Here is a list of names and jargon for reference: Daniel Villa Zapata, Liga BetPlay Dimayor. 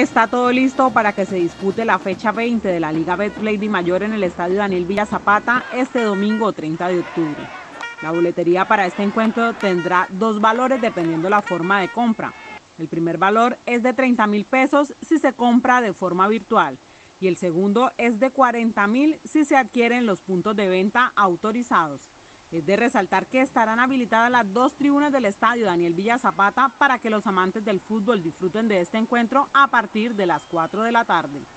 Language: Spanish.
está todo listo para que se dispute la fecha 20 de la Liga BetPlay Dimayor en el estadio Daniel Villa Zapata este domingo 30 de octubre. La boletería para este encuentro tendrá dos valores dependiendo la forma de compra. El primer valor es de 30.000 pesos si se compra de forma virtual y el segundo es de 40.000 si se adquieren los puntos de venta autorizados. Es de resaltar que estarán habilitadas las dos tribunas del estadio Daniel Villa Zapata para que los amantes del fútbol disfruten de este encuentro a partir de las 4 de la tarde.